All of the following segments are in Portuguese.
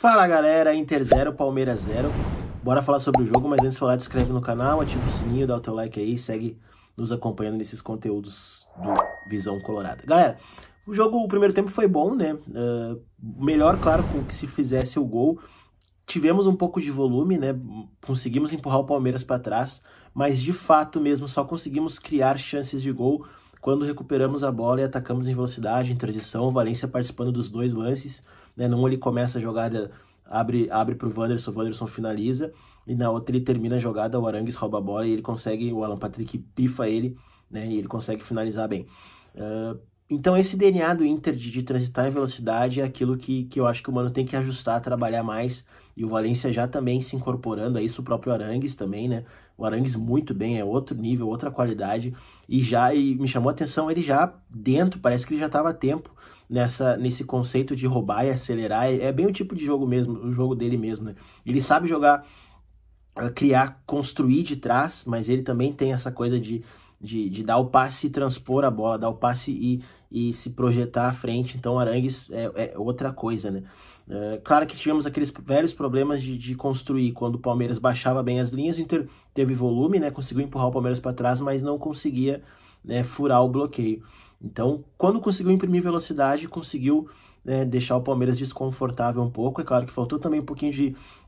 Fala galera, Inter 0, Palmeiras 0. Bora falar sobre o jogo, mas antes de falar, te inscreve no canal, ativa o sininho, dá o teu like aí, segue nos acompanhando nesses conteúdos do Visão Colorada. Galera, o jogo, o primeiro tempo foi bom, né? Melhor, claro, com que se fizesse o gol. Tivemos um pouco de volume, né? Conseguimos empurrar o Palmeiras para trás, mas de fato mesmo só conseguimos criar chances de gol quando recuperamos a bola e atacamos em velocidade, em transição. O Valencia participando dos dois lances, né? Num ele começa a jogada, abre para o Wanderson finaliza, e na outra ele termina a jogada, o Aránguiz rouba a bola e ele consegue, o Alan Patrick pifa ele, né? E ele consegue finalizar bem. Então esse DNA do Inter de transitar em velocidade é aquilo que eu acho que o Mano tem que ajustar, trabalhar mais, e o Valencia já também se incorporando a isso, o próprio Aránguiz também, né? O Aránguiz muito bem, é outro nível, outra qualidade, e me chamou a atenção, ele já dentro, parece que ele já estava a tempo nesse conceito de roubar e acelerar, é bem o tipo de jogo mesmo, o jogo dele mesmo, né? Ele sabe jogar, criar, construir de trás, mas ele também tem essa coisa de dar o passe e transpor a bola, dar o passe e se projetar à frente, então o Aránguiz é outra coisa, né? Claro que tivemos aqueles velhos problemas de construir, quando o Palmeiras baixava bem as linhas, o Inter teve volume, né, conseguiu empurrar o Palmeiras para trás, mas não conseguia, né, furar o bloqueio. Então, quando conseguiu imprimir velocidade, conseguiu, né, deixar o Palmeiras desconfortável um pouco. É claro que faltou também um pouquinho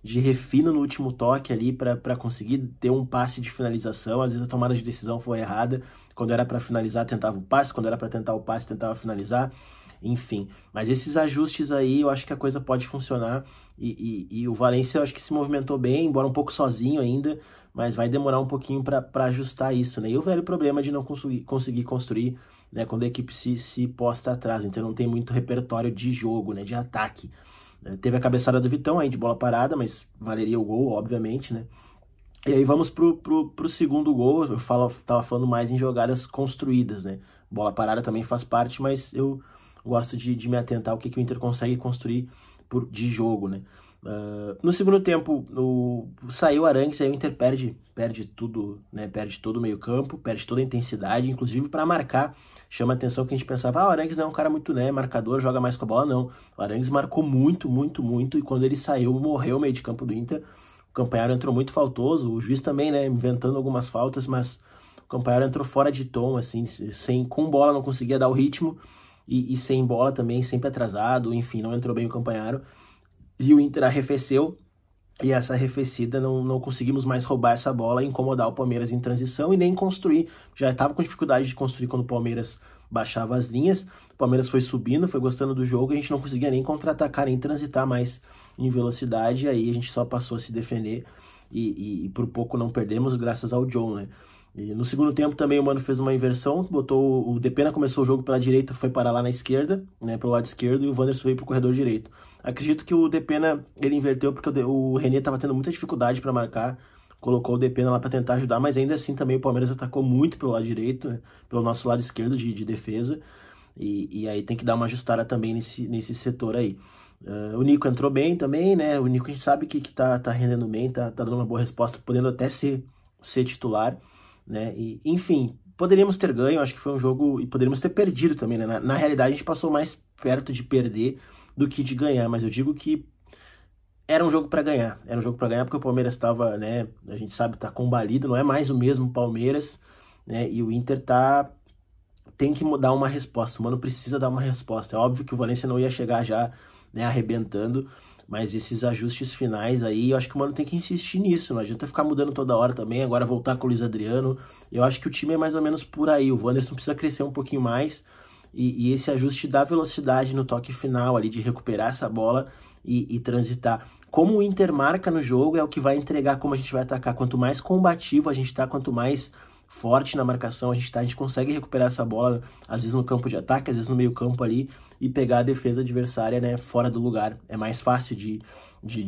de refino no último toque ali para conseguir ter um passe de finalização. Às vezes a tomada de decisão foi errada, quando era para finalizar tentava o passe, quando era para tentar o passe tentava finalizar. Enfim, mas esses ajustes aí, eu acho que a coisa pode funcionar, e o Valencia eu acho que se movimentou bem, embora um pouco sozinho ainda, mas vai demorar um pouquinho para ajustar isso, né? E o velho problema de não conseguir construir, né, quando a equipe se posta atrás, então não tem muito repertório de jogo, né, de ataque. Teve a cabeçada do Vitão aí de bola parada, mas valeria o gol, obviamente, né? E aí vamos pro segundo gol, eu tava falando mais em jogadas construídas, né? Bola parada também faz parte, mas eu gosto de me atentar ao que o Inter consegue construir de jogo, né? No segundo tempo, saiu o Aránguiz, aí o Inter perde tudo, né? Perde todo o meio campo, perde toda a intensidade, inclusive para marcar. Chama a atenção que a gente pensava, o Aránguiz não é um cara muito, né, marcador, joga mais com a bola, não. O Aránguiz marcou muito, muito, muito, e quando ele saiu, morreu o meio de campo do Inter. O Campanharo entrou muito faltoso, o juiz também, né, inventando algumas faltas, mas o Campanharo entrou fora de tom, assim, com bola não conseguia dar o ritmo, e sem bola também, sempre atrasado, enfim, não entrou bem o Campanharo, e o Inter arrefeceu, e essa arrefecida não conseguimos mais roubar essa bola, incomodar o Palmeiras em transição e nem construir, já estava com dificuldade de construir quando o Palmeiras baixava as linhas, o Palmeiras foi subindo, foi gostando do jogo, a gente não conseguia nem contra-atacar, nem transitar mais em velocidade, e aí a gente só passou a se defender, e por pouco não perdemos, graças ao John, né? E no segundo tempo também o Mano fez uma inversão, botou o De Pena, começou o jogo pela direita, foi parar lá na esquerda, né, pelo lado esquerdo, e o Wanderson veio pro corredor direito. Acredito que o De Pena, ele inverteu porque o René estava tendo muita dificuldade para marcar, colocou o De Pena lá para tentar ajudar, mas ainda assim também o Palmeiras atacou muito pelo lado direito, né, pelo nosso lado esquerdo de defesa, e aí tem que dar uma ajustada também nesse setor aí. O Nico entrou bem também, né, o Nico a gente sabe que tá rendendo bem, tá dando uma boa resposta, podendo até ser titular, né? E, enfim, poderíamos ter ganho, acho que foi um jogo, e poderíamos ter perdido também, né? Na realidade a gente passou mais perto de perder do que de ganhar, mas eu digo que era um jogo para ganhar, porque o Palmeiras estava, né, a gente sabe, tá combalido, não é mais o mesmo Palmeiras, né? E o Inter tem que mudar uma resposta, o Mano precisa dar uma resposta. É óbvio que o Valencia não ia chegar já, né, arrebentando, mas esses ajustes finais aí, eu acho que o Mano tem que insistir nisso, não adianta ficar mudando toda hora também, agora voltar com o Luiz Adriano, eu acho que o time é mais ou menos por aí, o Wanderson precisa crescer um pouquinho mais, e esse ajuste dá velocidade no toque final ali, de recuperar essa bola e transitar. Como o Inter marca no jogo é o que vai entregar como a gente vai atacar, quanto mais combativo a gente tá, quanto mais forte na marcação a gente consegue recuperar essa bola, às vezes no campo de ataque, às vezes no meio campo ali, e pegar a defesa adversária, né, fora do lugar. É mais fácil de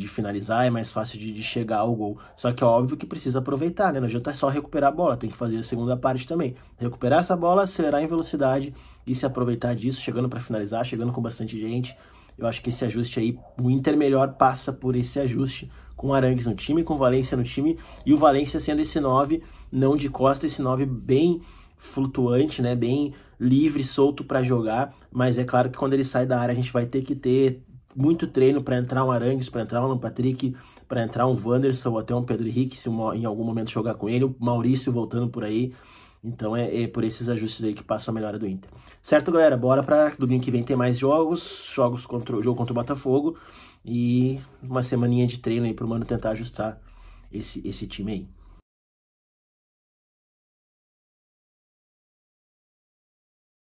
finalizar, é mais fácil de chegar ao gol. Só que é óbvio que precisa aproveitar, né, não adianta só recuperar a bola, tem que fazer a segunda parte também. Recuperar essa bola, acelerar em velocidade e se aproveitar disso, chegando para finalizar, chegando com bastante gente. Eu acho que esse ajuste aí, o Inter melhor passa por esse ajuste, com o Aránguiz no time, com o Valencia no time, e o Valencia sendo esse 9, não de costa, esse 9 bem flutuante, né, bem livre, solto para jogar, mas é claro que quando ele sai da área a gente vai ter que ter muito treino para entrar um Aránguiz, para entrar um Alan Patrick, para entrar um Wanderson ou até um Pedro Henrique, se em algum momento jogar com ele, o Maurício voltando por aí. Então é por esses ajustes aí que passa a melhora do Inter. Certo, galera? Bora para domingo que vem ter mais jogo contra o Botafogo e uma semaninha de treino aí para o Mano tentar ajustar esse time aí.